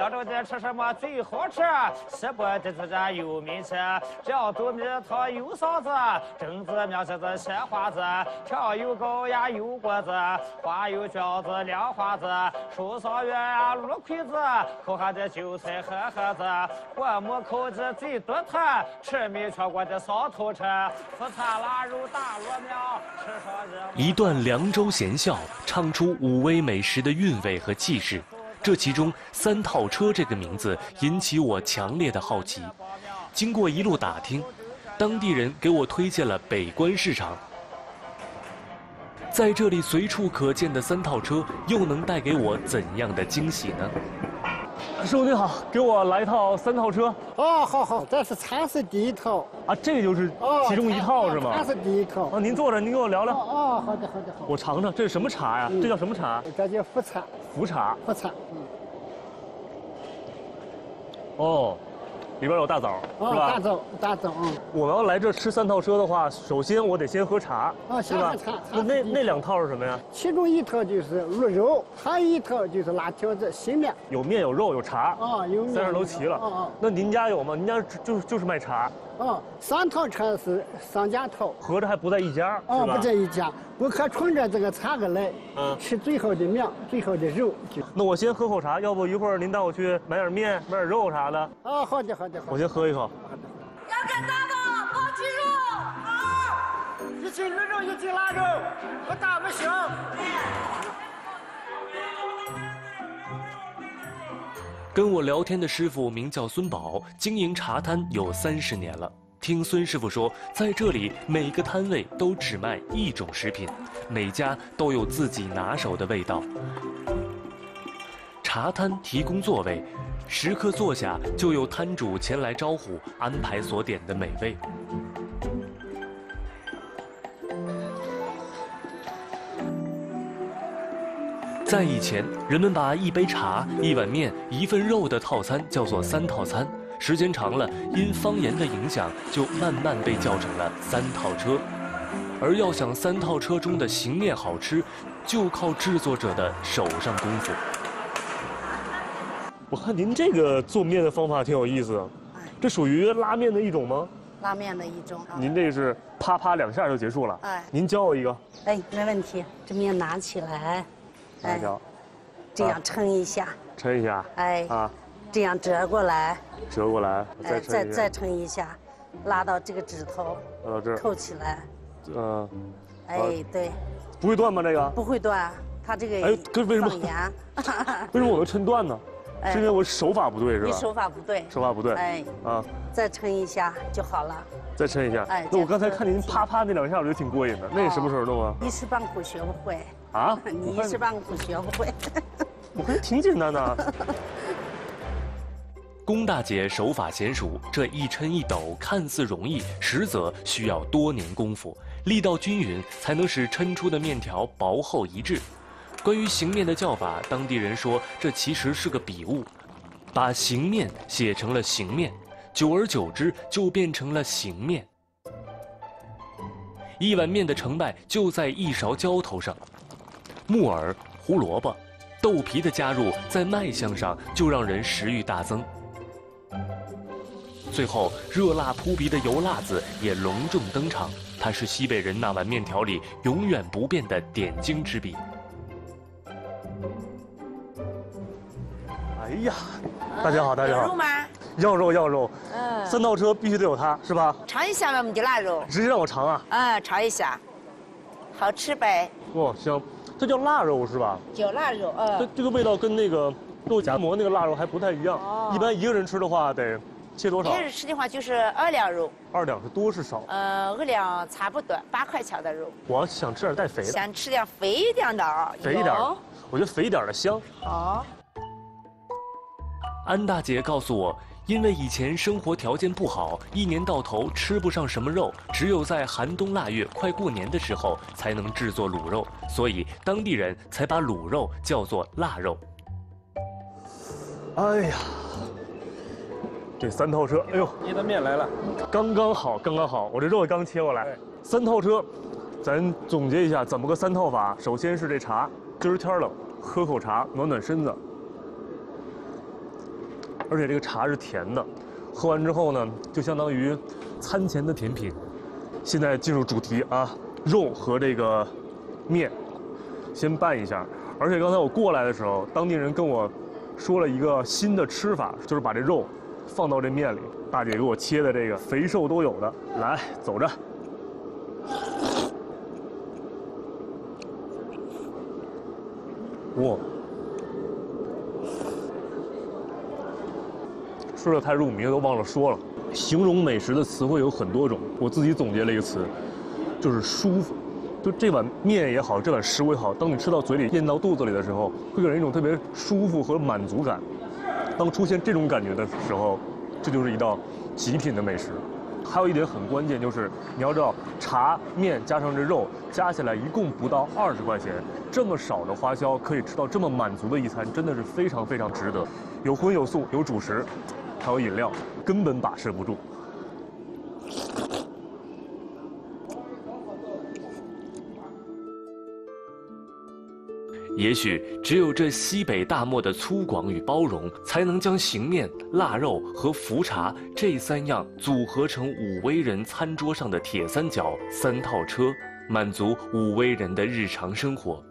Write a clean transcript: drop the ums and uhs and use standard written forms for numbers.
扬州的吃什么最好吃？吃不的就咱有名吃，酱豆米汤有臊子，蒸子面吃子鲜花子，酱油膏呀油果子，花油饺子凉花子，手上月呀芦葵子，口含的韭菜和盒子，灌木口子最独特，吃没吃过的上头吃，紫菜腊肉大罗庙，吃上热。一段凉州闲笑，唱出武威美食的韵味和气势。 这其中，三套车这个名字引起我强烈的好奇。经过一路打听，当地人给我推荐了北关市场。在这里随处可见的三套车，又能带给我怎样的惊喜呢？师傅您好，给我来一套三套车。哦，好好，这是茶是第一套啊，这个就是其中一套是吗？茶是第一套啊，您坐着，您给我聊聊。哦，好的好的好。我尝尝，这是什么茶呀？这叫什么茶？这叫茯茶。 茯茶，茯茶，哦，里边有大枣，是吧？大枣，大枣。我要来这吃三套车的话，首先我得先喝茶，是吧？那两套是什么呀？其中一套就是鹿肉，还有一套就是辣条子，新的。有面有肉有茶，啊，有面。三样都齐了。那您家有吗？您家就是卖茶。 哦，三套车是商家套，合着还不在一家，哦，不在一家，顾客冲着这个茶个来，吃最好的面，最好的肉。那我先喝口茶，要不一会儿您带我去买点面，买点肉啥的。哦，好的，好的，好的。我先喝一口。要干大吗？包鸡肉。好，一斤鹿肉，一斤腊肉，不大不小。跟我聊天的师傅名叫孙宝，经营茶摊有30年了。听孙师傅说，在这里每个摊位都只卖一种食品，每家都有自己拿手的味道。茶摊提供座位，食客坐下就有摊主前来招呼，安排所点的美味。 在以前，人们把一杯茶、一碗面、一份肉的套餐叫做三套餐。时间长了，因方言的影响，就慢慢被叫成了三套车。而要想三套车中的形面好吃，就靠制作者的手上功夫。我看您这个做面的方法挺有意思的，这属于拉面的一种吗？拉面的一种。您这是啪啪2下就结束了。哎，您教我一个。哎，没问题。这面拿起来。 哎，这样撑一下，撑一下，哎，啊，这样折过来，折过来，哎，再撑一下，拉到这个指头，拉到这儿，扣起来，哎，对，不会断吗？这个不会断，它这个哎，为什么？为什么我能抻断呢？是因为我手法不对是吧？你手法不对，手法不对，哎，啊，再撑一下就好了，再撑一下，哎，那我刚才看您啪啪那2下，我觉得挺过瘾的，那什么时候弄啊？一时半会学不会。 啊！你一时半会学不会，我看挺简单的。龚大姐手法娴熟，这一抻一抖看似容易，实则需要多年功夫，力道均匀才能使抻出的面条薄厚一致。关于形面的叫法，当地人说这其实是个笔误，把形面写成了形面，久而久之就变成了形面。一碗面的成败就在一勺浇头上。 木耳、胡萝卜、豆皮的加入，在卖相上就让人食欲大增。最后，热辣扑鼻的油辣子也隆重登场，它是西北人那碗面条里永远不变的点睛之笔。哎呀，大家好，大家好。有肉吗？要肉要肉。嗯。三套车必须得有它，是吧？尝一下我们的腊肉。直接让我尝啊？嗯，尝一下，好吃呗。哇，香。 这叫腊肉是吧？叫腊肉，这个味道跟那个肉夹馍那个腊肉还不太一样。哦、一般一个人吃的话得切多少？一个人吃的话就是2两肉。2两是多是少？2两差不多，8块钱的肉。我想吃点带肥的。想吃点肥一点的。肥一点，我觉得肥一点的香。哦。安大姐告诉我，因为以前生活条件不好，一年到头吃不上什么肉，只有在寒冬腊月快过年的时候才能制作卤肉，所以当地人才把卤肉叫做腊肉。哎呀，这三套车，哎呦，你的面来了，刚刚好，刚刚好，我这肉刚切过来。三套车，咱总结一下怎么个三套法。首先是这茶，今儿天冷，喝口茶暖暖身子。而且这个茶是甜的，喝完之后呢，就相当于餐前的甜品。现在进入主题啊，肉和这个面先拌一下。而且刚才我过来的时候，当地人跟我说了一个新的吃法，就是把这肉放到这面里。大姐给我切的这个肥瘦都有的，来，走着。 哇，吃的太入迷了，都忘了说了。形容美食的词汇有很多种，我自己总结了一个词，就是舒服。就这碗面也好，这碗食物也好，当你吃到嘴里、咽到肚子里的时候，会给人一种特别舒服和满足感。当出现这种感觉的时候，这就是一道极品的美食。还有一点很关键，就是你要知道，茶面加上这肉，加起来一共不到20块钱。 这么少的花销可以吃到这么满足的一餐，真的是非常非常值得。有荤有素有主食，还有饮料，根本把持不住。也许只有这西北大漠的粗犷与包容，才能将荞面、腊肉和茯茶这三样组合成武威人餐桌上的铁三角三套车，满足武威人的日常生活。